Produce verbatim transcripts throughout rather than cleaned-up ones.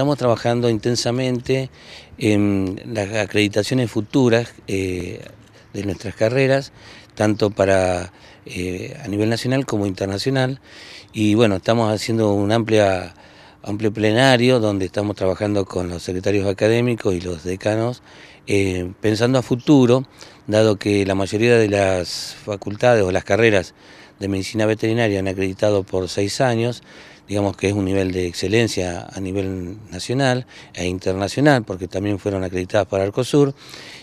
Estamos trabajando intensamente en las acreditaciones futuras eh, de nuestras carreras, tanto para eh, a nivel nacional como internacional. Y bueno, estamos haciendo un amplia, amplio plenario donde estamos trabajando con los secretarios académicos y los decanos, eh, pensando a futuro, dado que la mayoría de las facultades o las carreras de medicina veterinaria han acreditado por seis años, digamos que es un nivel de excelencia a nivel nacional e internacional, porque también fueron acreditadas para Arcosur,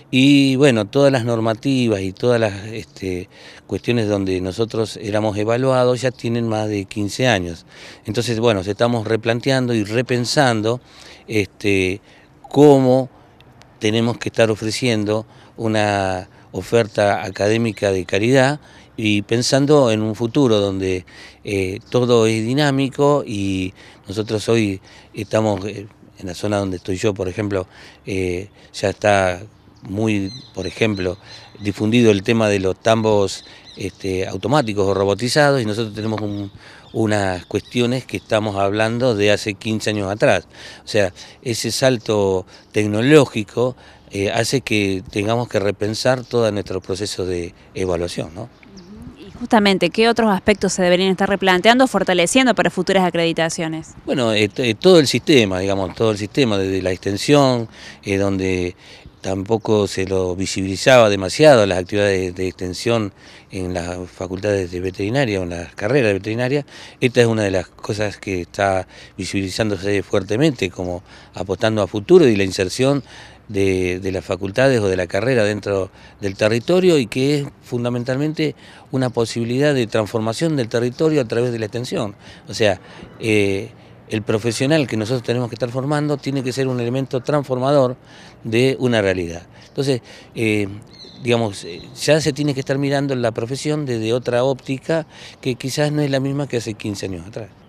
y bueno, todas las normativas y todas las este, cuestiones donde nosotros éramos evaluados ya tienen más de quince años. Entonces, bueno, se estamos replanteando y repensando este, cómo tenemos que estar ofreciendo una oferta académica de calidad, y pensando en un futuro donde eh, todo es dinámico, y nosotros hoy estamos eh, en la zona donde estoy yo, por ejemplo, eh, ya está muy, por ejemplo, difundido el tema de los tambos este, automáticos o robotizados, y nosotros tenemos un, unas cuestiones que estamos hablando de hace quince años atrás. O sea, ese salto tecnológico eh, hace que tengamos que repensar todo nuestro proceso de evaluación, ¿no? Justamente, ¿qué otros aspectos se deberían estar replanteando, fortaleciendo para futuras acreditaciones? Bueno, eh, todo el sistema, digamos, todo el sistema, desde la extensión, eh, donde tampoco se lo visibilizaba demasiado las actividades de extensión en las facultades de veterinaria o en las carreras de veterinaria. Esta es una de las cosas que está visibilizándose fuertemente, como apostando a futuro y la inserción De, de las facultades o de la carrera dentro del territorio, y que es fundamentalmente una posibilidad de transformación del territorio a través de la extensión. O sea, eh, el profesional que nosotros tenemos que estar formando tiene que ser un elemento transformador de una realidad. Entonces, eh, digamos, ya se tiene que estar mirando la profesión desde otra óptica que quizás no es la misma que hace quince años atrás.